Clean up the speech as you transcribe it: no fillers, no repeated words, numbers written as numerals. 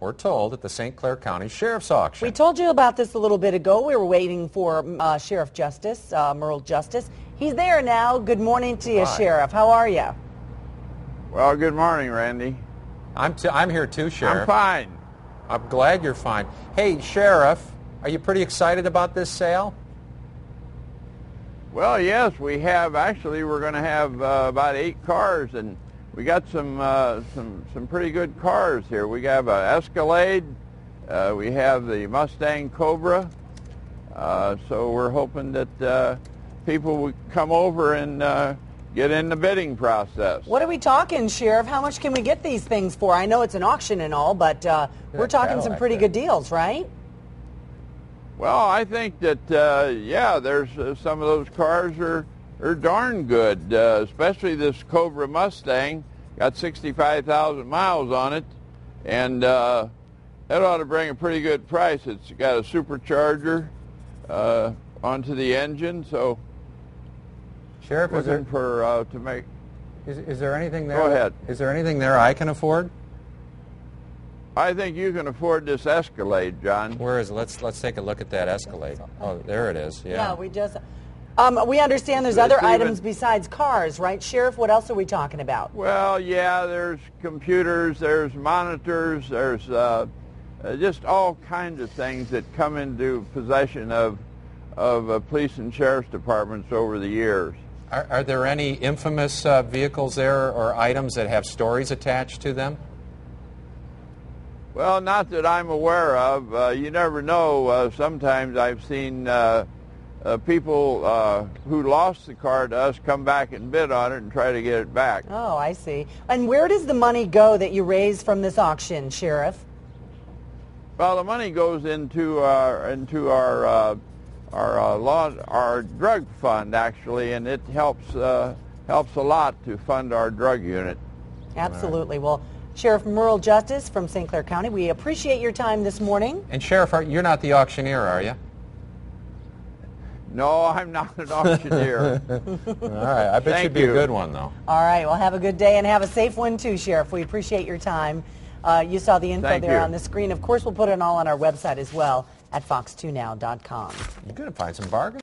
We're told at the St. Clair County Sheriff's Auction. We told you about this a little bit ago. We were waiting for Sheriff Justice, Merle Justice. He's there now. Good morning to you, Sheriff. How are you? Well, good morning, Randy. I'm here too, Sheriff. I'm fine. I'm glad you're fine. Hey, Sheriff, are you pretty excited about this sale? Well, yes, we have. Actually, we're going to have about 8 cars, and we got some pretty good cars here. We have an Escalade. We have the Mustang Cobra. So we're hoping that people would come over and get in the bidding process. What are we talking, Sheriff? How much can we get these things for? I know it's an auction and all, but we're talking some pretty good deals, right? Well, I think that, yeah, there's some of those cars are darn good, especially this Cobra Mustang. Got 65,000 miles on it, and that ought to bring a pretty good price. It's got a supercharger onto the engine, so Sheriff, is there for to make. Is there anything there? Go ahead. Is there anything there I can afford? I think you can afford this Escalade, John. Where is it? Let's take a look at that Escalade. Oh, there it is. Yeah. Yeah, we just. We understand there's other items besides cars, right, Sheriff? What else are we talking about? Well, yeah, there's computers, there's monitors, there's just all kinds of things that come into possession of police and sheriff's departments over the years. Are there any infamous vehicles there or items that have stories attached to them? Well, not that I'm aware of. You never know. Sometimes I've seen people who lost the car to us come back and bid on it and try to get it back. Oh, I see. And where does the money go that you raise from this auction, Sheriff? Well, the money goes into our drug fund, actually, and it helps a lot to fund our drug unit. Absolutely. Well, Sheriff Merle Justice from St. Clair County, we appreciate your time this morning. And Sheriff, you're not the auctioneer, are you? No, I'm not an auctioneer. All right. I bet you'd be a good one, though. All right. Well, have a good day and have a safe one, too, Sheriff. We appreciate your time. You saw the info there on the screen. Of course, we'll put it all on our website as well at fox2now.com. You're going to find some bargains.